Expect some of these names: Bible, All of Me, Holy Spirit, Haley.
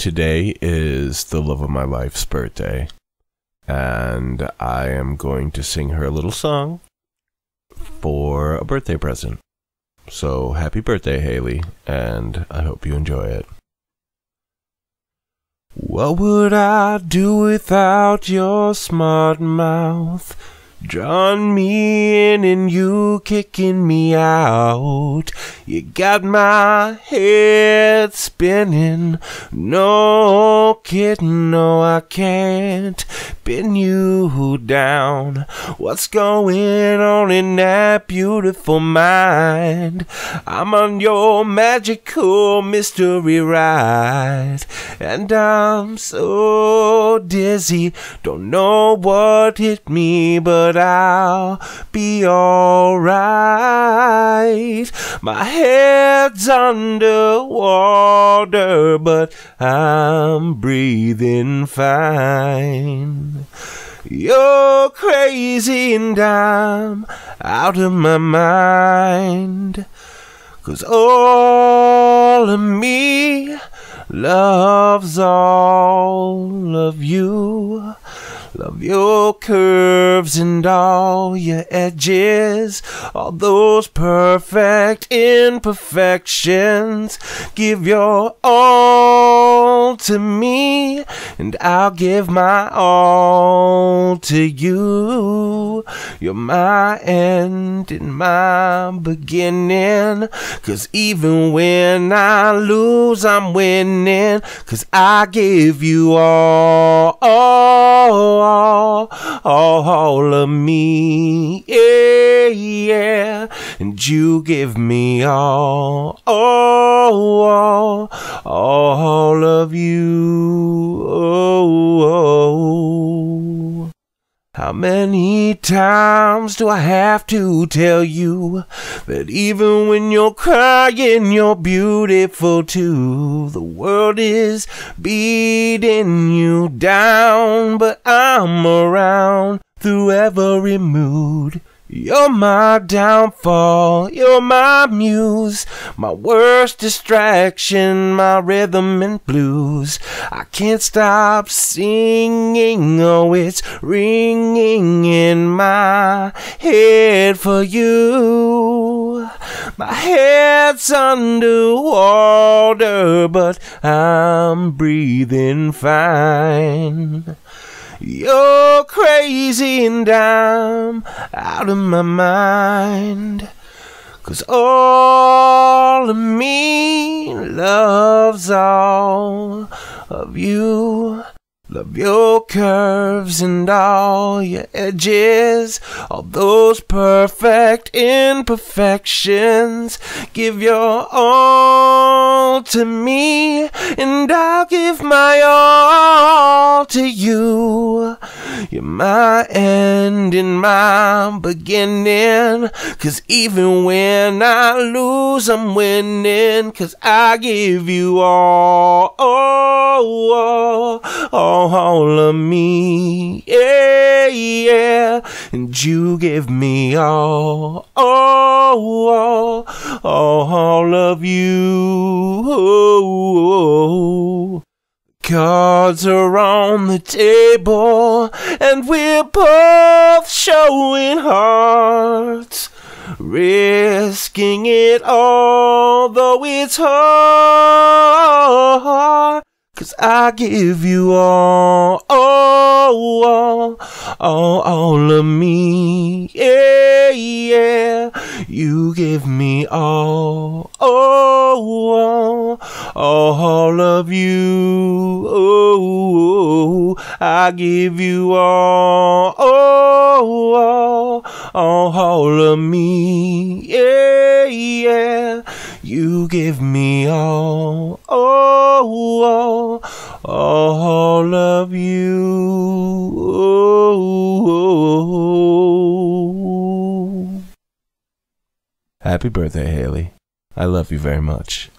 Today is the love of my life's birthday, and I am going to sing her a little song for a birthday present. So happy birthday, Haley, and I hope you enjoy it. What would I do without your smart mouth? Drawing me in and you kicking me out. You got my head spinning. No kidding, no I can't pin you down. What's going on in that beautiful mind? I'm on your magical mystery ride, and I'm so dizzy, don't know what hit me, but I'll be alright. My head's underwater, but I'm breathing fine. You're crazy and I'm out of my mind, 'cause all of me loves all of you. Love your curves and all your edges, all those perfect imperfections. Give your all to me, and I'll give my all to you. You're my end and my beginning, 'cause even when I lose, I'm winning, 'cause I give you all of me, yeah, yeah, and you give me all of you, oh. How many times do I have to tell you that even when you're crying, you're beautiful too? The world is beating you down, but I'm around through every mood. You're my downfall, you're my muse, my worst distraction, my rhythm and blues. I can't stop singing, oh it's ringing in my head for you. My head's underwater, but I'm breathing fine. You're crazy and I'm out of my mind, 'cause all of me loves all of you. Love your curves and all your edges, all those perfect imperfections. Give your all to me, and I'll give my all to you. You're my end and my beginning, 'cause even when I lose, I'm winning, 'cause I give you all of me, yeah, yeah, and you give me all of you, oh. Cards are on the table and we're both showing hearts, risking it all, though it's hard, 'cause I give you all of me, yeah, yeah. You give me all of you, oh. I give you all of me, yeah, yeah. You give me all of you, oh. Happy birthday, Haley. I love you very much.